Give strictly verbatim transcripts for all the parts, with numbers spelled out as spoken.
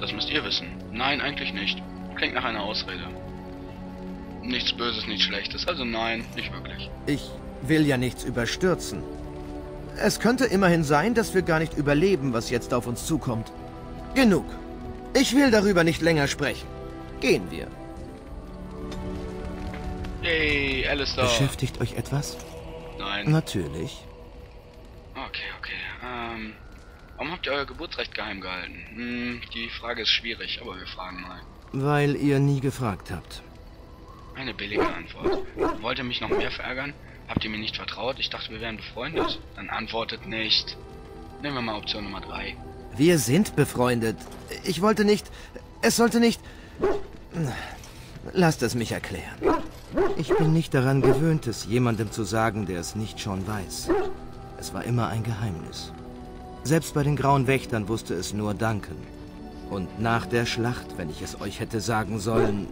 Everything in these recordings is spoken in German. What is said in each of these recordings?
Das müsst ihr wissen. Nein, eigentlich nicht. Klingt nach einer Ausrede. Nichts Böses, nichts Schlechtes. Also nein, nicht wirklich. Ich will ja nichts überstürzen. Es könnte immerhin sein, dass wir gar nicht überleben, was jetzt auf uns zukommt. Genug. Ich will darüber nicht länger sprechen. Gehen wir. Hey, Alistair. Beschäftigt euch etwas? Nein. Natürlich. Okay, okay. Ähm, warum habt ihr euer Geburtsrecht geheim gehalten? Hm, die Frage ist schwierig, aber wir fragen mal. Weil ihr nie gefragt habt. Eine billige Antwort. Wollt ihr mich noch mehr verärgern? Habt ihr mir nicht vertraut? Ich dachte, wir wären befreundet. Dann antwortet nicht. Nehmen wir mal Option Nummer drei. Wir sind befreundet. Ich wollte nicht... Es sollte nicht... Lasst es mich erklären. Ich bin nicht daran gewöhnt, es jemandem zu sagen, der es nicht schon weiß. Es war immer ein Geheimnis. Selbst bei den Grauen Wächtern wusste es nur Duncan. Und nach der Schlacht, wenn ich es euch hätte sagen sollen...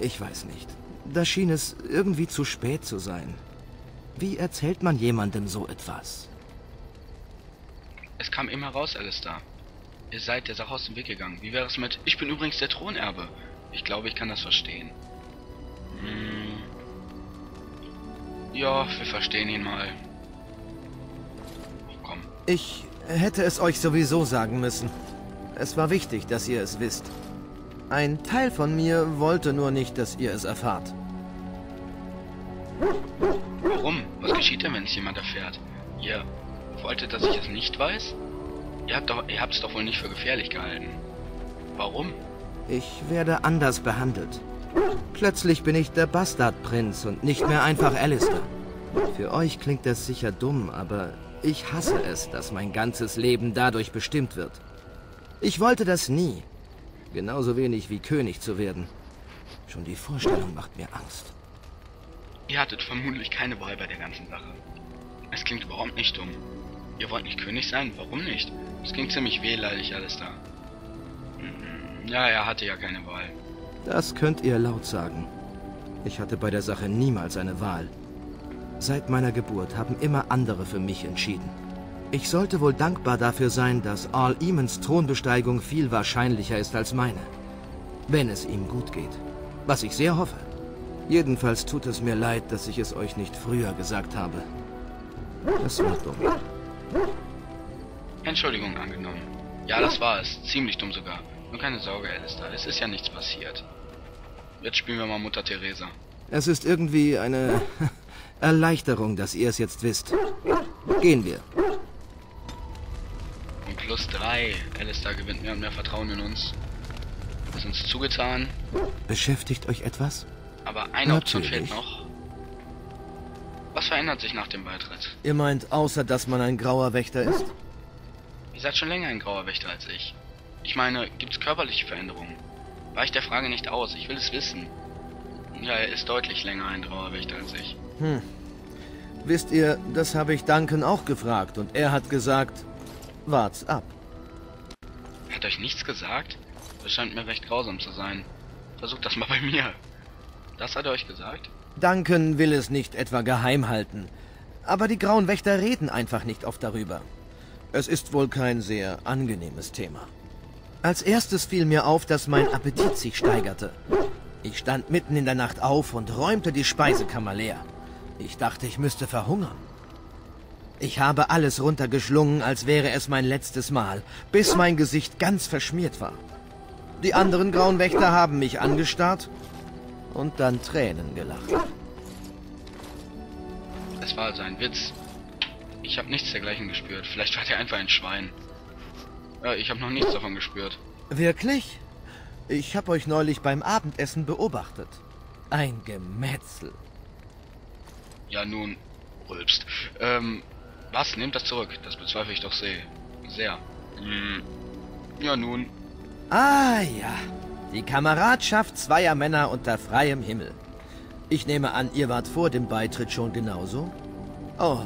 Ich weiß nicht. Da schien es irgendwie zu spät zu sein. Wie erzählt man jemandem so etwas? Es kam immer raus, Alistair. Ihr seid der Sache aus dem Weg gegangen. Wie wäre es mit... Ich bin übrigens der Thronerbe. Ich glaube, ich kann das verstehen. Hm. Ja, wir verstehen ihn mal. Oh, komm. Ich hätte es euch sowieso sagen müssen. Es war wichtig, dass ihr es wisst. Ein Teil von mir wollte nur nicht, dass ihr es erfahrt. Warum? Was geschieht denn, wenn es jemand erfährt? Ihr wolltet, dass ich es nicht weiß? Ihr habt doch, ihr habt es doch wohl nicht für gefährlich gehalten. Warum? Ich werde anders behandelt. Plötzlich bin ich der Bastardprinz und nicht mehr einfach Alistair. Für euch klingt das sicher dumm, aber ich hasse es, dass mein ganzes Leben dadurch bestimmt wird. Ich wollte das nie. Genauso wenig wie König zu werden. Schon die Vorstellung macht mir Angst. Ihr hattet vermutlich keine Wahl bei der ganzen Sache. Es klingt überhaupt nicht dumm. Ihr wollt nicht König sein? Warum nicht? Es klingt ziemlich wehleidig, Alistair. Ja, er hatte ja keine Wahl. Das könnt ihr laut sagen. Ich hatte bei der Sache niemals eine Wahl. Seit meiner Geburt haben immer andere für mich entschieden. Ich sollte wohl dankbar dafür sein, dass Arl Eamons Thronbesteigung viel wahrscheinlicher ist als meine. Wenn es ihm gut geht. Was ich sehr hoffe. Jedenfalls tut es mir leid, dass ich es euch nicht früher gesagt habe. Es war dumm. Entschuldigung angenommen. Ja, das war es. Ziemlich dumm sogar. Nur keine Sorge, Alistair. Es ist ja nichts passiert. Jetzt spielen wir mal Mutter Teresa. Es ist irgendwie eine Erleichterung, dass ihr es jetzt wisst. Gehen wir. Plus drei. Alistair gewinnt mehr und mehr Vertrauen in uns. Ist uns zugetan. Beschäftigt euch etwas? Aber eine Option fehlt noch. Was verändert sich nach dem Beitritt? Ihr meint, außer dass man ein grauer Wächter ist? Ihr seid schon länger ein grauer Wächter als ich. Ich meine, gibt's körperliche Veränderungen? Weicht der Frage nicht aus. Ich will es wissen. Ja, er ist deutlich länger ein grauer Wächter als ich. Hm. Wisst ihr, das habe ich Duncan auch gefragt. Und er hat gesagt... Wart's ab. Hat euch nichts gesagt? Das scheint mir recht grausam zu sein. Versucht das mal bei mir. Das hat er euch gesagt? Duncan will es nicht etwa geheim halten. Aber die Grauen Wächter reden einfach nicht oft darüber. Es ist wohl kein sehr angenehmes Thema. Als erstes fiel mir auf, dass mein Appetit sich steigerte. Ich stand mitten in der Nacht auf und räumte die Speisekammer leer. Ich dachte, ich müsste verhungern. Ich habe alles runtergeschlungen, als wäre es mein letztes Mal, bis mein Gesicht ganz verschmiert war. Die anderen Grauen Wächter haben mich angestarrt und dann Tränen gelacht. Es war also ein Witz. Ich habe nichts dergleichen gespürt. Vielleicht war der einfach ein Schwein. Ja, ich habe noch nichts davon gespürt. Wirklich? Ich habe euch neulich beim Abendessen beobachtet. Ein Gemetzel. Ja, nun, rülpst. Ähm... Was? Nehmt das zurück. Das bezweifle ich doch sehr. Sehr. Hm. Ja, nun. Ah, ja. Die Kameradschaft zweier Männer unter freiem Himmel. Ich nehme an, ihr wart vor dem Beitritt schon genauso? Oh,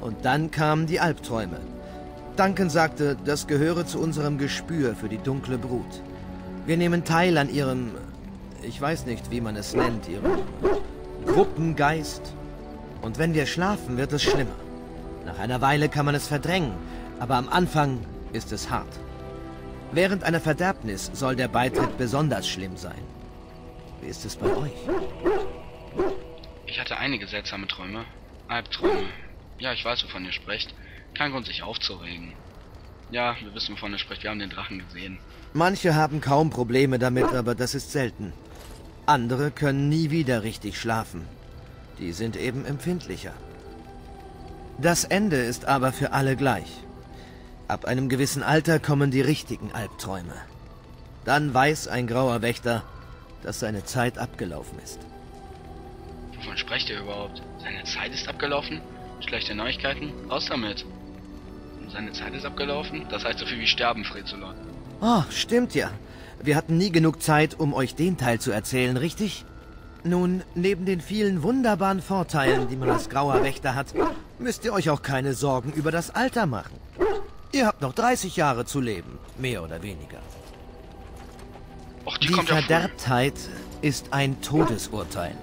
und dann kamen die Albträume. Duncan sagte, das gehöre zu unserem Gespür für die dunkle Brut. Wir nehmen teil an ihrem... Ich weiß nicht, wie man es nennt, ihrem... Gruppengeist. Und wenn wir schlafen, wird es schlimmer. Nach einer Weile kann man es verdrängen, aber am Anfang ist es hart. Während einer Verderbnis soll der Beitritt besonders schlimm sein. Wie ist es bei euch? Ich hatte einige seltsame Träume. Albträume. Ja, ich weiß, wovon ihr sprecht. Kein Grund, sich aufzuregen. Ja, wir wissen, wovon ihr sprecht. Wir haben den Drachen gesehen. Manche haben kaum Probleme damit, aber das ist selten. Andere können nie wieder richtig schlafen. Die sind eben empfindlicher. Das Ende ist aber für alle gleich. Ab einem gewissen Alter kommen die richtigen Albträume. Dann weiß ein grauer Wächter, dass seine Zeit abgelaufen ist. Wovon sprecht ihr überhaupt? Seine Zeit ist abgelaufen? Schlechte Neuigkeiten? Raus damit! Seine Zeit ist abgelaufen? Das heißt so viel wie sterben, Frezolon. Oh, stimmt ja. Wir hatten nie genug Zeit, um euch den Teil zu erzählen, richtig? Nun, neben den vielen wunderbaren Vorteilen, die man als grauer Wächter hat, müsst ihr euch auch keine Sorgen über das Alter machen. Ihr habt noch dreißig Jahre zu leben, mehr oder weniger. Och, die die kommt Verderbtheit ja ist ein Todesurteil.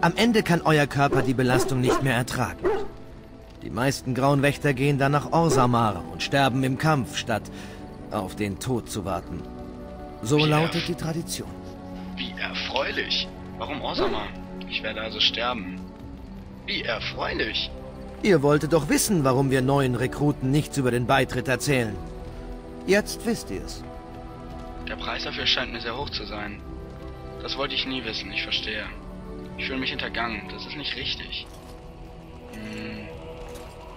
Am Ende kann euer Körper die Belastung nicht mehr ertragen. Die meisten grauen Wächter gehen dann nach Orzammar und sterben im Kampf, statt auf den Tod zu warten. So Wie lautet die Tradition. Wie erfreulich. Warum Orzammar? Ich werde also sterben. Wie erfreulich. Ihr wolltet doch wissen, warum wir neuen Rekruten nichts über den Beitritt erzählen. Jetzt wisst ihr es. Der Preis dafür scheint mir sehr hoch zu sein. Das wollte ich nie wissen, ich verstehe. Ich fühle mich hintergangen, das ist nicht richtig. Hm.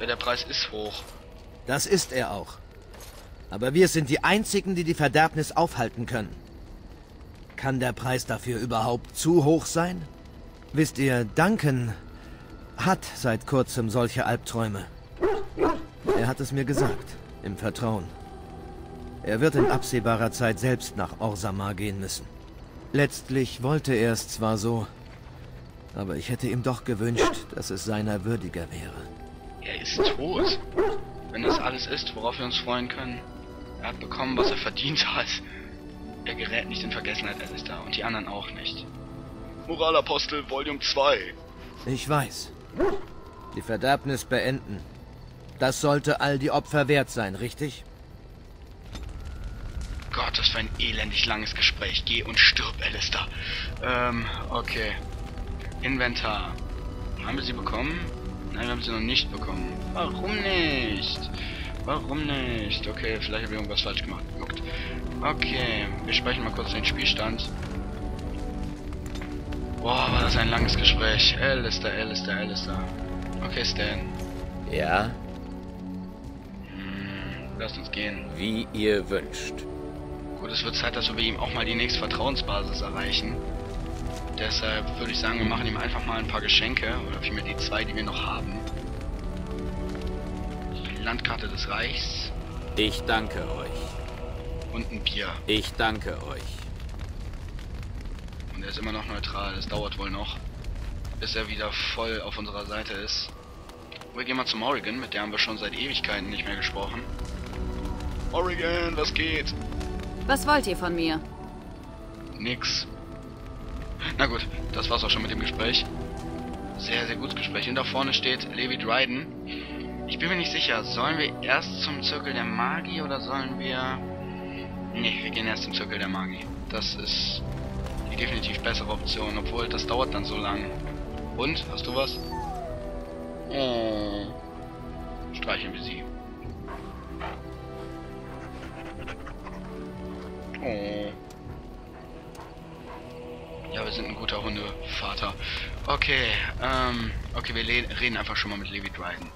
Ja, der Preis ist hoch. Das ist er auch. Aber wir sind die Einzigen, die die Verderbnis aufhalten können. Kann der Preis dafür überhaupt zu hoch sein? Wisst ihr, Duncan hat seit kurzem solche Albträume. Er hat es mir gesagt, im Vertrauen. Er wird in absehbarer Zeit selbst nach Orzammar gehen müssen. Letztlich wollte er es zwar so, aber ich hätte ihm doch gewünscht, dass es seiner würdiger wäre. Er ist tot. Wenn das alles ist, worauf wir uns freuen können. Er hat bekommen, was er verdient hat. Er gerät nicht in Vergessenheit, Alistair, und die anderen auch nicht. Moralapostel, Volume zwei. Ich weiß. Die Verderbnis beenden. Das sollte all die Opfer wert sein, richtig? Gott, das war ein elendig langes Gespräch. Geh und stirb, Alistair. Ähm, okay. Inventar. Haben wir sie bekommen? Nein, wir haben sie noch nicht bekommen. Warum nicht? Warum nicht? Okay, vielleicht habe ich irgendwas falsch gemacht. Guckt. Okay, wir speichern mal kurz den Spielstand. Boah, war das ein langes Gespräch. Alistair, Alistair, Alistair. Okay, Stan. Ja? Hm, lasst uns gehen. Wie ihr wünscht. Gut, es wird Zeit, dass wir bei ihm auch mal die nächste Vertrauensbasis erreichen. Deshalb würde ich sagen, wir machen ihm einfach mal ein paar Geschenke, oder vielmehr die zwei, die wir noch haben. Die Landkarte des Reichs. Ich danke euch. Und ein Bier. Ich danke euch. Und er ist immer noch neutral, das dauert wohl noch, bis er wieder voll auf unserer Seite ist. Wir gehen mal zu Morrigan, mit der haben wir schon seit Ewigkeiten nicht mehr gesprochen. Morrigan, was geht? Was wollt ihr von mir? Nix. Na gut, das war's auch schon mit dem Gespräch. Sehr, sehr gutes Gespräch. Und da vorne steht Levi Dryden. Ich bin mir nicht sicher, sollen wir erst zum Zirkel der Magie oder sollen wir... Nee, wir gehen erst zum Zirkel der Magie. Das ist die definitiv bessere Option, obwohl das dauert dann so lang. Und? Hast du was? Oh. Streicheln wir sie. Oh. Ja, wir sind ein guter Hundevater. Okay, ähm, okay, wir reden einfach schon mal mit Levi Dryden.